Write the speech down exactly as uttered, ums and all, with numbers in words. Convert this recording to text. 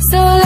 giờ